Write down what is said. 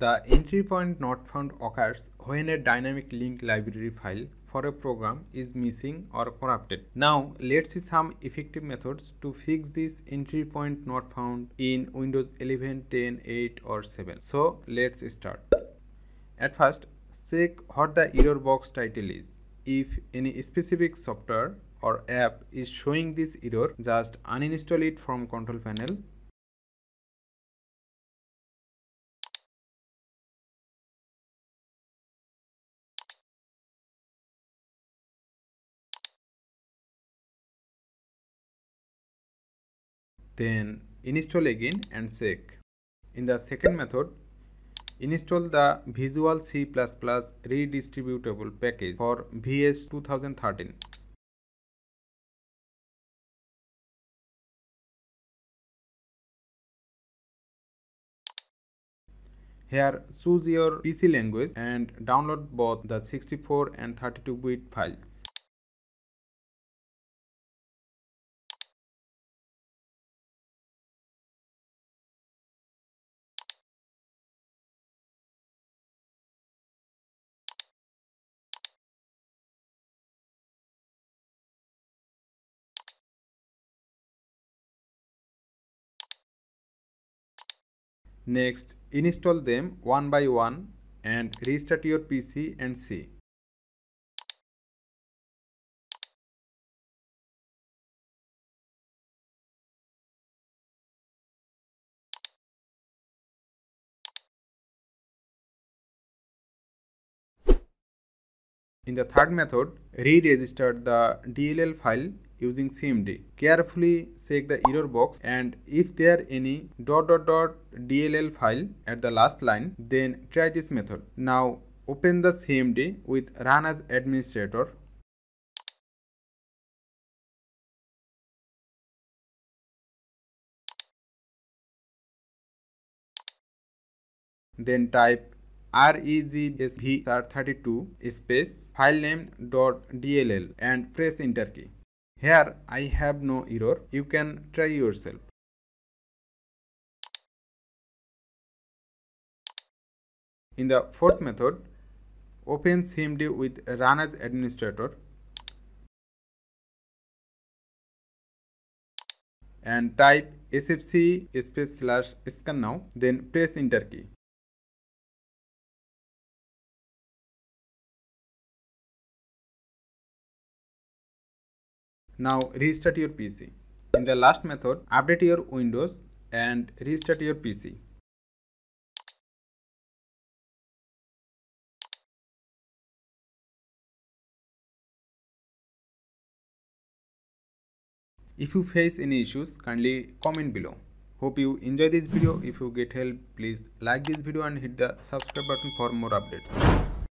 The entry point not found occurs when a dynamic link library file for a program is missing or corrupted. Now let's see some effective methods to fix this entry point not found in Windows 11, 10, 8 or 7. So let's start. At first, check what the error box title is. If any specific software or app is showing this error, just uninstall it from control panel. Then install again and check. In the second method, install the Visual C++ redistributable package for VS 2013. Here choose your PC language and download both the 64 and 32-bit files. Next, install them one by one and restart your PC and see. In the third method, re-register the DLL file using CMD. Carefully check the error box, and if there are any ..DLL file at the last line, then try this method. Now open the CMD with run as administrator. Then type regsvr32 space filename.dll and press enter key. Here I have no error. You can try yourself. In the fourth method, open CMD with run as administrator and type sfc /scannow, then press enter key. Now restart your PC. In the last method, update your Windows and restart your PC. If you face any issues, kindly comment below. Hope you enjoy this video. If you get help, please like this video and hit the subscribe button for more updates.